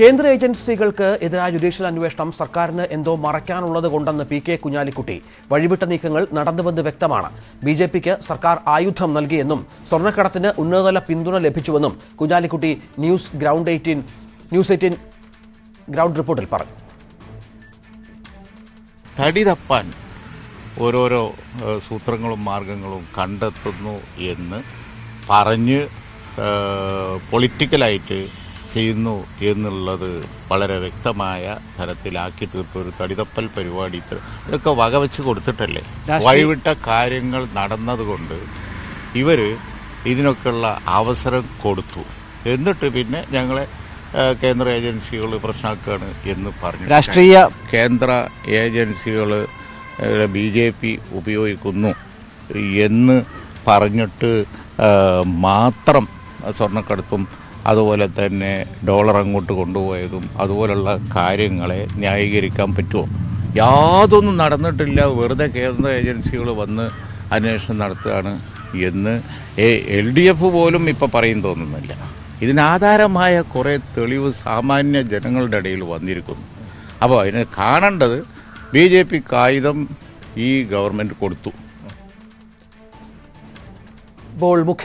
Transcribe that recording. കേന്ദ്ര ഏജൻസികൾക്ക് എതിരായ ജുഡീഷ്യൽ അന്വേഷണം സർക്കാരിന് എന്തോ മറയ്ക്കാനുള്ളത് കൊണ്ടെന്ന് പി കെ കുഞ്ഞാലിക്കുട്ടി വഴിവിട്ട നീക്കങ്ങൾ നടന്നുവെന്ന് വ്യക്തമാണ്. ബിജെപിക്ക് സർക്കാർ ആയുധം നൽകിയെന്നും സ്വർണ്ണക്കടത്തിന് ഉന്നതതല പിന്തുണ ലഭിച്ചുവെന്നും കുഞ്ഞാലിക്കുട്ടി ന്യൂസ് 18 ഗ്രൗണ്ട് റിപ്പോർട്ടിൽ പറഞ്ഞു. തടി തപ്പാൻ ഓരോരോ സൂത്രങ്ങളും മാർഗങ്ങളും കണ്ടെത്തുന്നു എന്ന് പറഞ്ഞ് പൊളിറ്റിക്കലായിട്ട് ചെയ്യുന്നു എന്നുള്ളത് വളരെ വ്യക്തമായ തരത്തിലാക്കി തീർത്ത ഒരു തടിതപ്പൽ പരിപാടി. ഇതൊക്കെ വകവെച്ച് കൊടുത്തിട്ടല്ലേ വഴിവിട്ട കാര്യങ്ങൾ നടന്നതുകൊണ്ട് ഇവർ ഇതിനൊക്കെയുള്ള അവസരം കൊടുത്തു. എന്നിട്ട് പിന്നെ ഞങ്ങളെ കേന്ദ്ര ഏജൻസികൾ പ്രശ്നമാക്കുകയാണ് എന്ന് പറഞ്ഞു. രാഷ്ട്രീയ കേന്ദ്ര ഏജൻസികൾ ബി ജെ പി ഉപയോഗിക്കുന്നു എന്ന് പറഞ്ഞിട്ട് മാത്രം സ്വർണ്ണക്കടത്തും അതുപോലെ തന്നെ ഡോളർ അങ്ങോട്ട് കൊണ്ടുപോയതും അതുപോലുള്ള കാര്യങ്ങളെ ന്യായീകരിക്കാൻ പറ്റുമോ? യാതൊന്നും നടന്നിട്ടില്ല, വെറുതെ കേന്ദ്ര ഏജൻസികൾ വന്ന് അന്വേഷണം നടത്തുകയാണ് എന്ന് LDF പോലും ഇപ്പോൾ പറയും തോന്നുന്നില്ല. ഇതിനാധാരമായ കുറേ തെളിവ് സാമാന്യ ജനങ്ങളുടെ ഇടയിൽ വന്നിരിക്കുന്നു. അപ്പോൾ അതിന് കാണേണ്ടത് BJPക്ക് ആയുധം ഈ ഗവൺമെൻറ് കൊടുത്തു.